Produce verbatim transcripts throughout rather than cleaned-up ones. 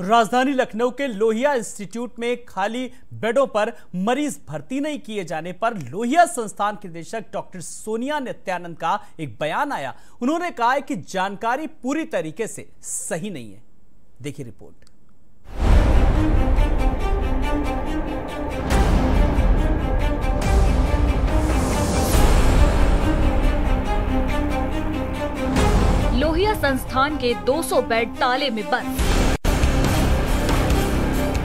राजधानी लखनऊ के लोहिया इंस्टीट्यूट में खाली बेडों पर मरीज भर्ती नहीं किए जाने पर लोहिया संस्थान के निदेशक डॉक्टर सोनिया नित्यानंद का एक बयान आया। उन्होंने कहा है कि जानकारी पूरी तरीके से सही नहीं है। देखिए रिपोर्ट। लोहिया संस्थान के दो सौ बेड ताले में बंद।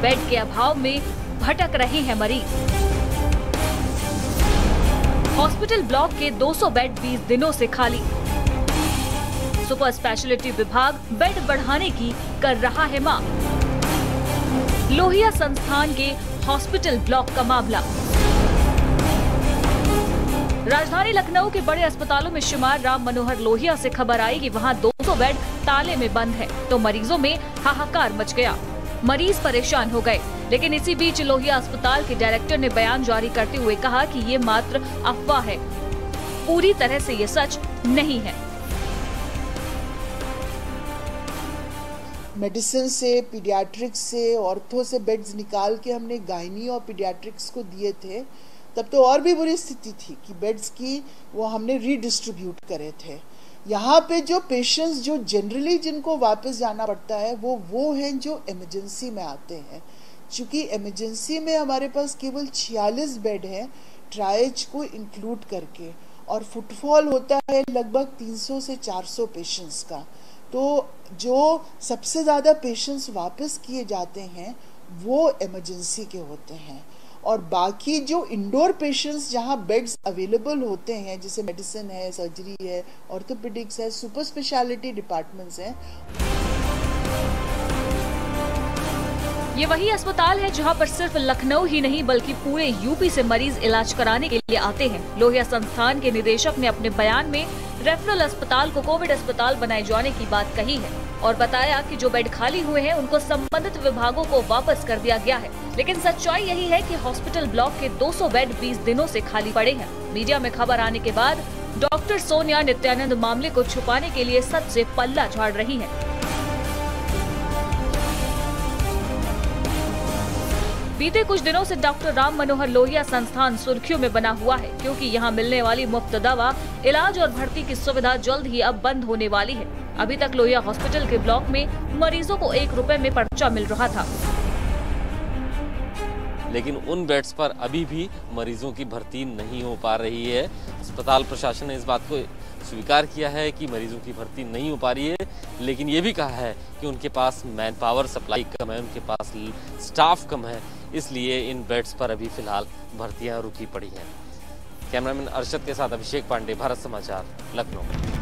बेड के अभाव में भटक रहे हैं मरीज। हॉस्पिटल ब्लॉक के दो सौ बेड बीस दिनों से खाली। सुपर स्पेशलिटी विभाग बेड बढ़ाने की कर रहा है मांग। लोहिया संस्थान के हॉस्पिटल ब्लॉक का मामला। राजधानी लखनऊ के बड़े अस्पतालों में शुमार राम मनोहर लोहिया से खबर आई कि वहां दो सौ बेड ताले में बंद है, तो मरीजों में हाहाकार मच गया। मरीज परेशान हो गए। लेकिन इसी बीच लोहिया अस्पताल के डायरेक्टर ने बयान जारी करते हुए कहा कि ये मात्र अफवाह है, पूरी तरह से ये सच नहीं है। मेडिसिन से, पीडियाट्रिक्स से, ऑर्थो से बेड्स निकाल के हमने गायनी और पीडियाट्रिक्स को दिए थे। तब तो और भी बुरी स्थिति थी कि बेड्स की वो हमने रीडिस्ट्रीब्यूट करे थे। यहाँ पे जो पेशेंट्स जो जनरली जिनको वापस जाना पड़ता है वो वो हैं जो इमरजेंसी में आते हैं। चूँकि इमरजेंसी में हमारे पास केवल छियालीस बेड हैं ट्रायज को इंक्लूड करके, और फुटफॉल होता है लगभग तीन सौ से चार सौ पेशेंट्स का। तो जो सबसे ज़्यादा पेशेंट्स वापस किए जाते हैं वो इमरजेंसी के होते हैं, और बाकी जो इंडोर पेशेंट्स जहाँ बेड्स अवेलेबल होते हैं, जैसे मेडिसिन है, सर्जरी है, ऑर्थोपेडिक्स है, सुपर स्पेशलिटी डिपार्टमेंट्स हैं। ये वही अस्पताल है जहाँ पर सिर्फ लखनऊ ही नहीं बल्कि पूरे यूपी से मरीज इलाज कराने के लिए आते हैं। लोहिया संस्थान के निदेशक ने अपने बयान में रेफरल अस्पताल को कोविड अस्पताल बनाए जाने की बात कही है और बताया कि जो बेड खाली हुए हैं उनको संबंधित विभागों को वापस कर दिया गया है। लेकिन सच्चाई यही है कि हॉस्पिटल ब्लॉक के दो सौ बेड बीस दिनों से खाली पड़े हैं। मीडिया में खबर आने के बाद डॉक्टर सोनिया नित्यानंद मामले को छुपाने के लिए सच से पल्ला झाड़ रही है। बीते कुछ दिनों से डॉक्टर राम मनोहर लोहिया संस्थान सुर्खियों में बना हुआ है, क्योंकि यहां मिलने वाली मुफ्त दवा, इलाज और भर्ती की सुविधा जल्द ही अब बंद होने वाली है। अभी तक लोहिया हॉस्पिटल के ब्लॉक में मरीजों को एक रुपए में पर्चा मिल रहा था, लेकिन उन बेड्स पर अभी भी मरीजों की भर्ती नहीं हो पा रही है। अस्पताल प्रशासन ने इस बात को स्वीकार किया है कि मरीजों की भर्ती नहीं हो पा रही है, लेकिन ये भी कहा है कि उनके पास मैन पावर सप्लाई कम है, उनके पास स्टाफ कम है, इसलिए इन बेड्स पर अभी फिलहाल भर्तियां रुकी पड़ी हैं। कैमरामैन अर्शद के साथ अभिषेक पांडे, भारत समाचार, लखनऊ।